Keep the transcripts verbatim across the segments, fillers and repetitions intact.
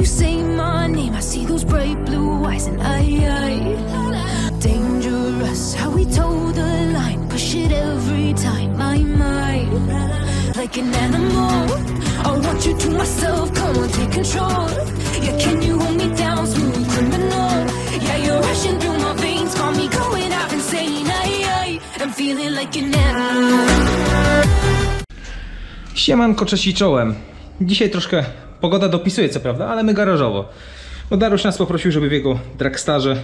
you say my name, I see those bright blue eyes, and I, I dangerous, how we toe the line, push it every time, I'm I, like an animal, I want you to myself, come on, take control, yeah, can you hold me down, smooth criminal, yeah, you're rushing through my veins, call me going out insane, I, I, I'm feeling like an animal. Siemanko, cześć i czołem. Dzisiaj troszkę pogoda dopisuje, co prawda, ale my garażowo. Bo Dariusz nas poprosił, żeby w jego Dragstarze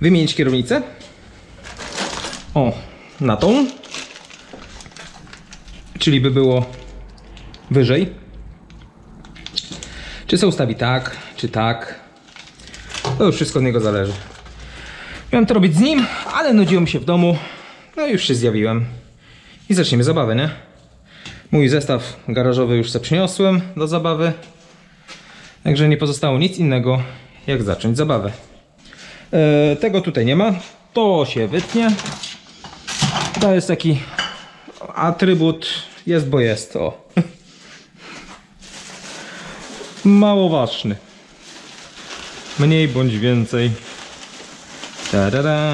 wymienić kierownicę. O, na tą. Czyli by było wyżej. Czy se ustawi tak, czy tak. To już wszystko od niego zależy. Miałem to robić z nim, ale nudziło mi się w domu. No i już się zjawiłem. I zaczniemy zabawę, nie? Mój zestaw garażowy już sobie przyniosłem do zabawy. Także nie pozostało nic innego, jak zacząć zabawę. Eee, tego tutaj nie ma. To się wytnie. To jest taki atrybut. Jest, bo jest. O. Mało ważny. Mniej bądź więcej. Ta-da-da.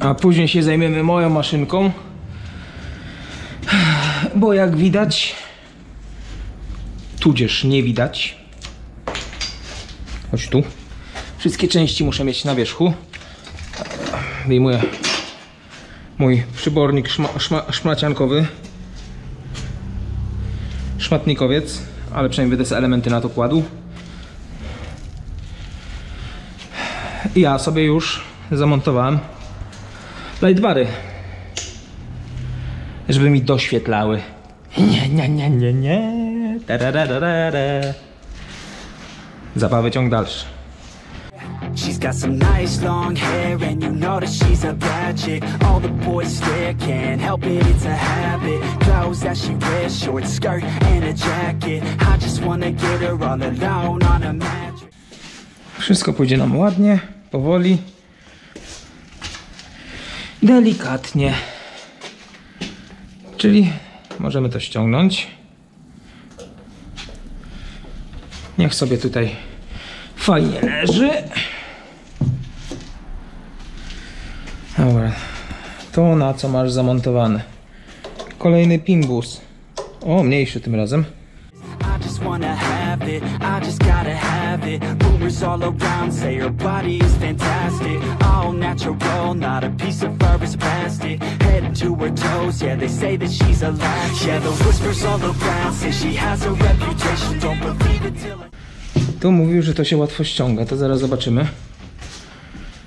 A później się zajmiemy moją maszynką, bo jak widać, tudzież nie widać, choć tu, wszystkie części muszę mieć na wierzchu. Wyjmuję mój przybornik szma, szma, szmaciankowy, szmatnikowiec, ale przynajmniej będę te elementy na to kładł. I ja sobie już zamontowałem lightbary, żeby mi doświetlały. Nie, nie, nie, nie, nie. Zabawy ciąg dalszy. She's got some nice long hair and you know that she's a bad chick. All the boys stare, can't help it, it's a habit. Clothes that she wears, short skirt and a jacket. I just wanna get her all alone on a mattress. Wszystko pójdzie nam ładnie, powoli. Delikatnie. Czyli możemy to ściągnąć. Niech sobie tutaj fajnie leży. Dobra. To na co masz zamontowane? Kolejny pimbus. O, mniejszy tym razem. Tu mówił, że to się łatwo ściąga, to zaraz zobaczymy,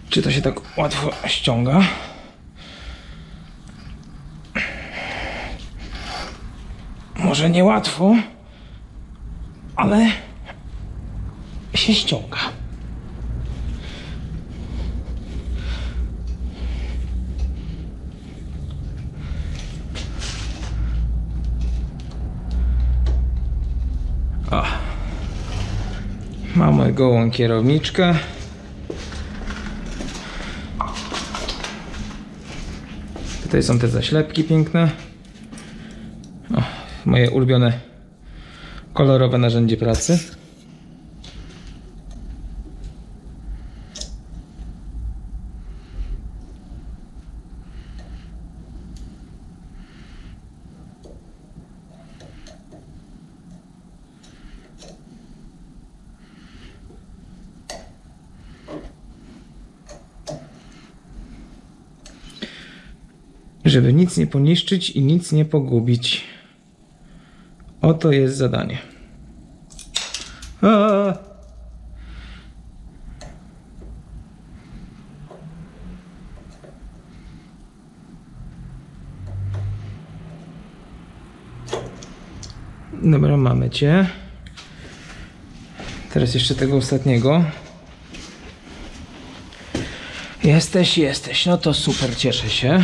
czy to się tak łatwo ściąga. Może nie łatwo, ale się ściąga. O. Mamy gołą kierowniczkę. Tutaj są te zaślepki piękne. O, moje ulubione kolorowe narzędzie pracy. Żeby nic nie poniszczyć i nic nie pogubić. Oto jest zadanie. Aaaa! Dobra, mamy cię. Teraz jeszcze tego ostatniego. Jesteś, jesteś. No to super, cieszę się.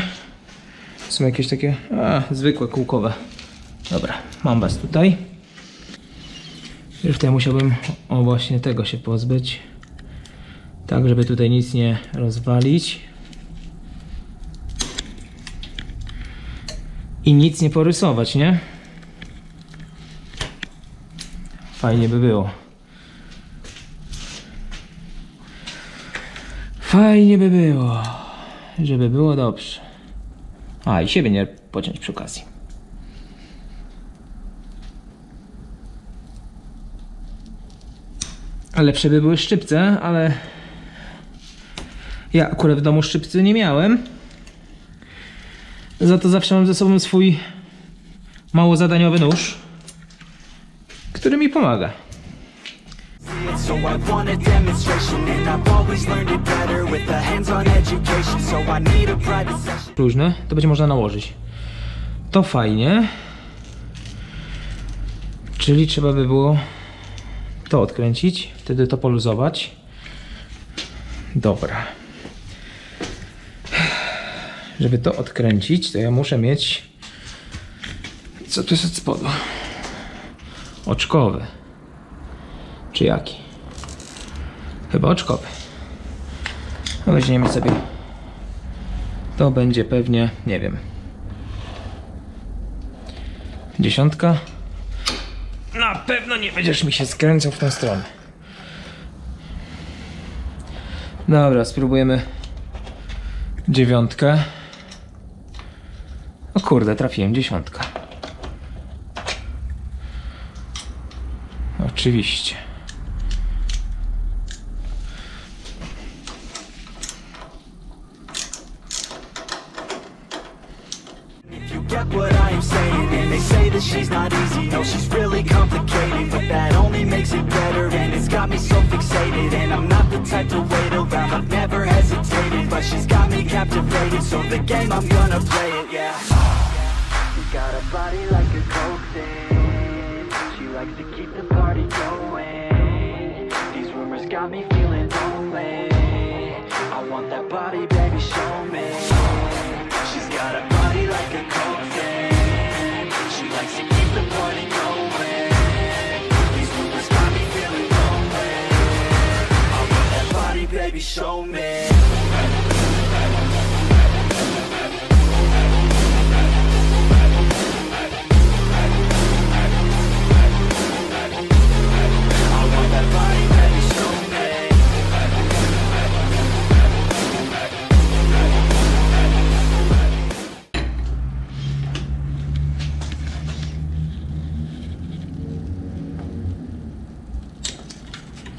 Są jakieś takie a, zwykłe, kółkowe. Dobra, mam was tutaj. Już tutaj musiałbym, o, właśnie tego się pozbyć. tak żeby tutaj nic nie rozwalić i nic nie porysować, nie? Fajnie by było. Fajnie by było, żeby było dobrze. A i siebie nie pociąć przy okazji. Lepsze by były szczypce, ale ja akurat w domu szczypcy nie miałem. Za to zawsze mam ze sobą swój mało zadaniowy nóż, który mi pomaga. So I want a demonstration and I've always learned it better with a hands-on education. So I need a private session. Różne, to będzie można nałożyć. To fajnie. Czyli trzeba by było to odkręcić, wtedy to poluzować. Dobra. Żeby to odkręcić, to ja muszę mieć... Co tu jest od spodu? Oczkowy. Czy jaki? Chyba oczkowy. Weźmiemy sobie. To będzie pewnie, nie wiem. Dziesiątka. Na pewno nie będziesz mi się skręcał w tę stronę. Dobra, spróbujemy dziewiątkę. O kurde, trafiłem dziesiątkę. Oczywiście.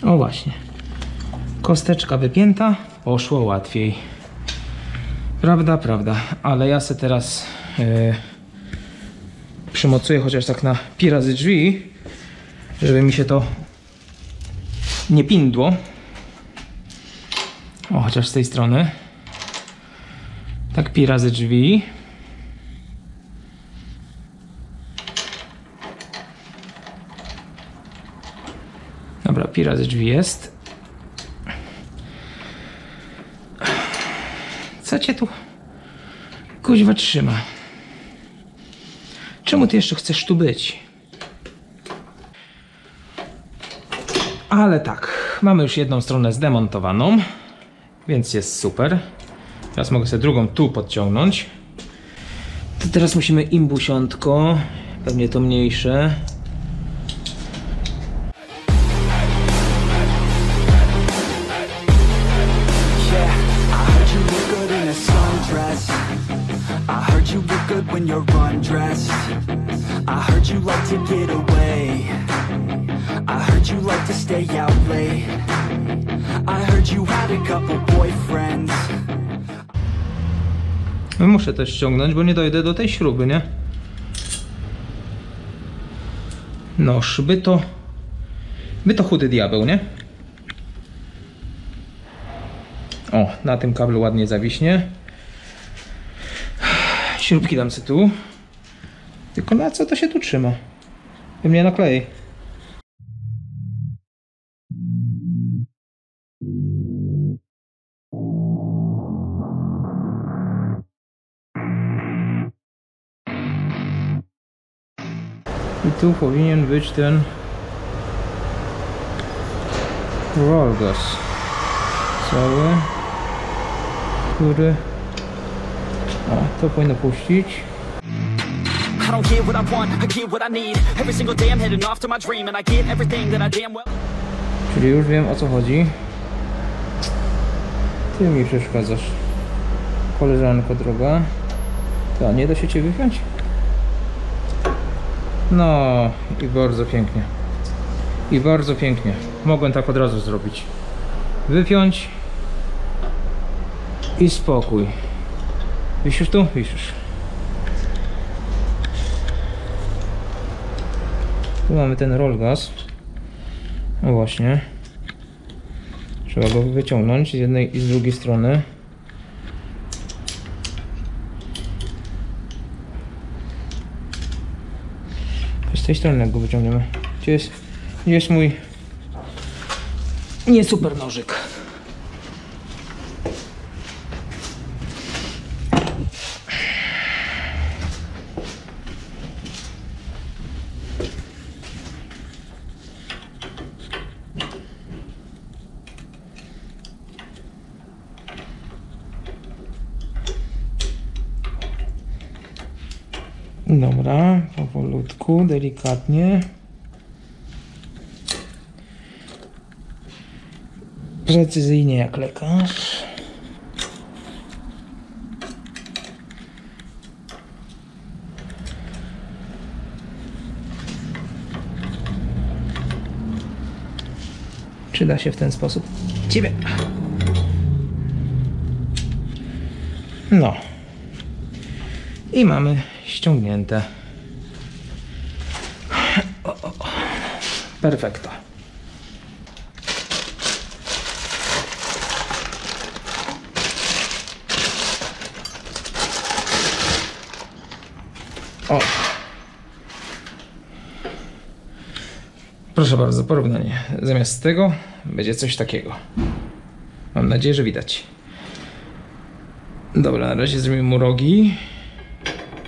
No właśnie, kosteczka wypięta, poszło łatwiej. Prawda, prawda, ale ja se teraz yy, przymocuję chociaż tak na pi razy drzwi, żeby mi się to nie pindło. O, chociaż z tej strony. Tak pi razy drzwi. Dobra, pi razy drzwi jest. Co cię tu kuźwa trzyma? Czemu ty jeszcze chcesz tu być? Ale tak, mamy już jedną stronę zdemontowaną, więc jest super. Teraz mogę sobie drugą tu podciągnąć. To teraz musimy imbusiątko, pewnie to mniejsze. No muszę też ściągnąć, bo nie dojdę do tej śruby, nie? Noż, by to... By to chudy diabeł, nie? O, na tym kablu ładnie zawiśnie. Śrubki dam sobie tu. Tylko na co to się tu trzyma? By mnie naklei. I tu powinien być ten Rolgos. cały, który... A, to powinno puścić. Czyli już wiem, o co chodzi. Ty mi przeszkadzasz, koleżanko droga. To nie da się cię wypiąć? No i bardzo pięknie. I bardzo pięknie. Mogłem tak od razu zrobić. Wypiąć. I spokój. Wisisz tu? Wisisz. Tu mamy ten rollgas. No właśnie. Trzeba go wyciągnąć z jednej i z drugiej strony. Z tej strony jak go wyciągniemy. Gdzie jest, gdzie jest mój nie super nożyk? Dobra, powolutku, delikatnie. Precyzyjnie jak lekarz. Czy da się w ten sposób? Ciebie. No. I mamy ściągnięte. O, o, o. Perfekto. O. Proszę bardzo, porównanie. Zamiast tego będzie coś takiego. Mam nadzieję, że widać. Dobra, na razie zrobimy mu rogi.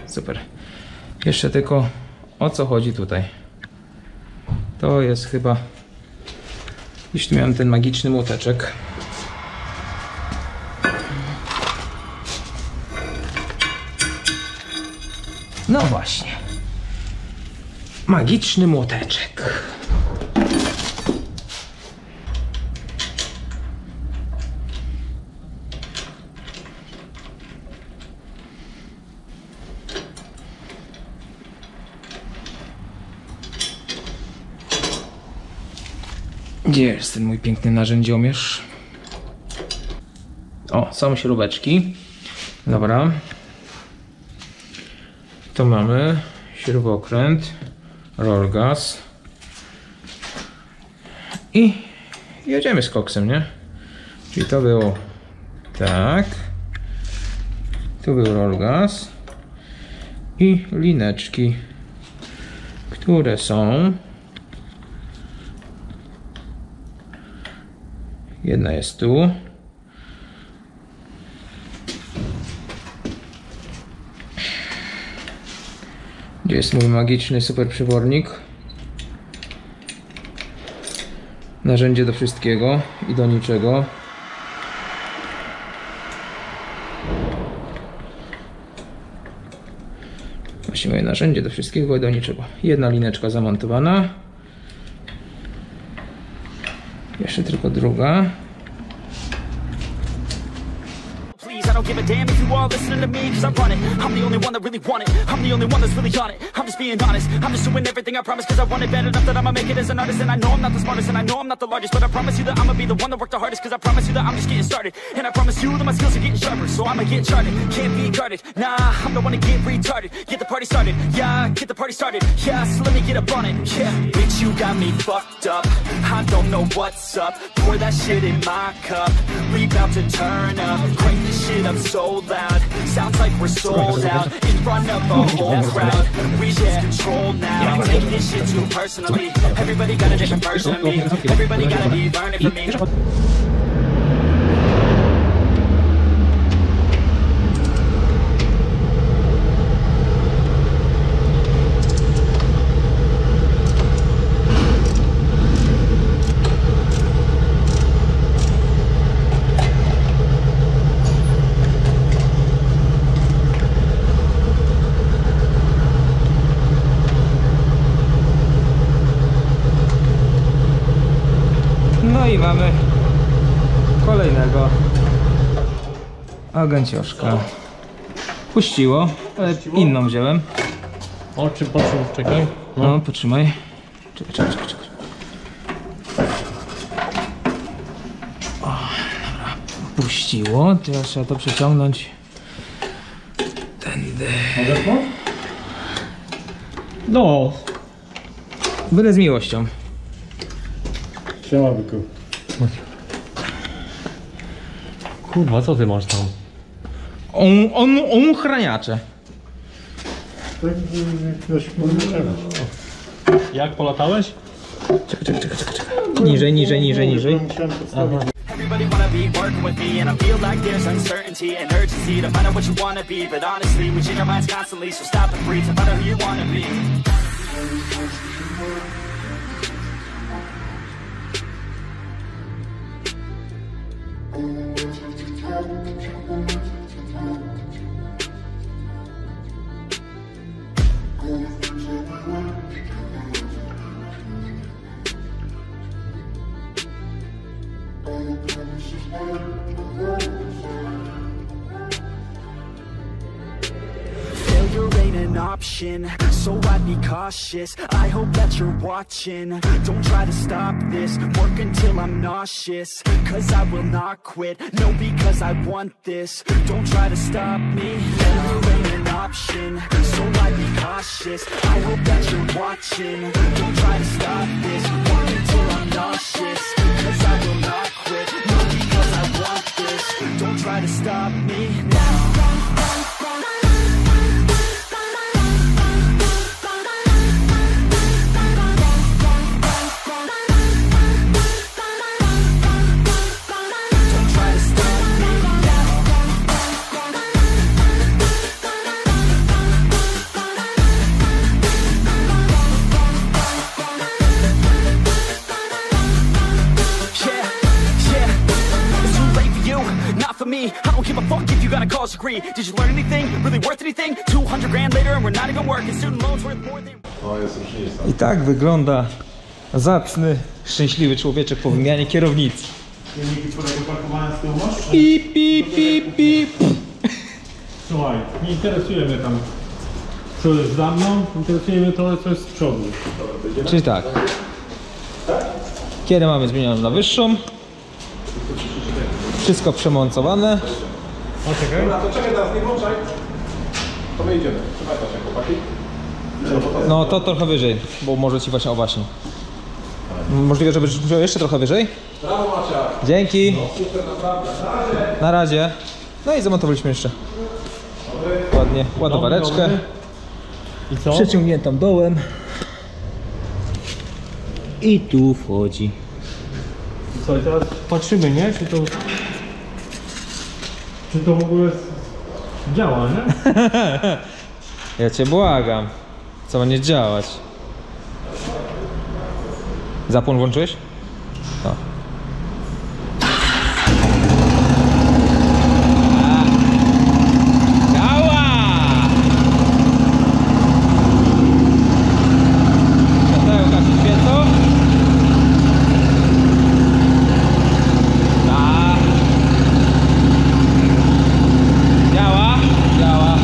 Super. Jeszcze tylko o co chodzi tutaj. To jest chyba... Jeśli miałem ten magiczny młoteczek. No właśnie. Magiczny młoteczek. Gdzie jest ten mój piękny narzędziomierz? O, są śrubeczki. Dobra. To mamy śrubokręt, rollgas. I jedziemy z koksem, nie? Czyli to było tak. Tu był rollgas. I lineczki, które są... Jedna jest tu. Gdzie jest mój magiczny super przybornik? Narzędzie do wszystkiego i do niczego. Właśnie moje narzędzie do wszystkiego i do niczego. Jedna lineczka zamontowana. Jeszcze tylko druga. I'm so loud, sounds like we're sold out in front of a whole crowd. We just control now. Take this shit too personally. Everybody got a different version of me. Everybody gotta be learning from me. kolejnego agencioszka. Puściło, ale inną wziąłem. O, czy po czym? Czekaj. No, no potrzymaj. Czekaj, czekaj, czekaj. czekaj. O, dobra. Puściło, teraz trzeba to przeciągnąć. Tędy. No. Byle z miłością. Siema, byku. Kurwa, co ty masz tam? On, on, on chraniacze. Jak polatałeś? Czekaj, czekaj, czekaj, czekaj. Niżej, niżej, niżej, niżej. Aha. Everybody wanna be working with me, and I feel like there's uncertainty and urgency to find out what you wanna be. But honestly, we change our minds constantly, so stop and breathe to find out who you wanna be. Failure ain't an option, so I'd be cautious. I hope that you're watching. Don't try to stop this. Work until I'm nauseous, cause I will not quit. No, because I want this. Don't try to stop me. Failure ain't an option, so I'd be cautious. I hope that you're watching. Don't try to stop this. Work until I'm nauseous, cause I will not quit. No, because I want this. Don't try to stop me now. I tak wygląda zacny, szczęśliwy człowieczek po wymianie kierownicy. Pip, pip, pip, pip. Słuchaj, nie interesuje mnie tam, co jest za mną, interesuje mnie to, co jest z przodu. Czyli tak. Kierę mamy zmienioną na wyższą. Wszystko przemoncowane. O, czekaj. Dobra, to czekaj teraz, nie włączaj. To my idziemy. Trzymaj właśnie, chłopaki. No to trochę wyżej, bo może ci właśnie, o właśnie. Możliwe, żebyś wziął jeszcze trochę wyżej? Brawo, Macia. Dzięki. No, super, naprawdę. Na razie. Na razie. No i zamontowaliśmy jeszcze. Dobry. Ładnie, ładowareczkę. I co? Przeciągniętą dołem. I tu wchodzi. I co, i teraz patrzymy, nie? Czy to... Czy to w ogóle działa, nie? Ja cię błagam. Co ma nie działać? Zapłon włączyłeś? No. Działa! Światełka się świecą? Tak. Działa? Działa.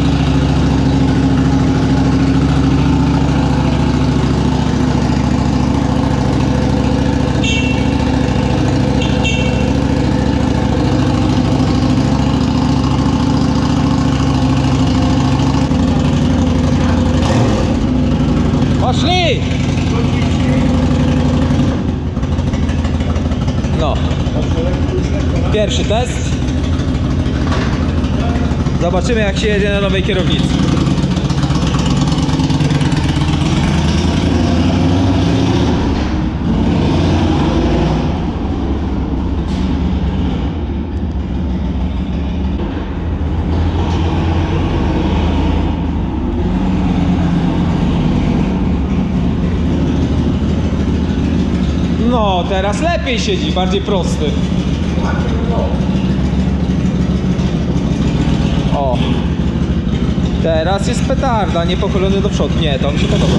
Pierwszy test. Zobaczymy, jak się jedzie na nowej kierownicy. No, teraz lepiej siedzi, bardziej prosty. O, teraz jest petarda, niepochlony do przodu. Nie, to mi się podoba.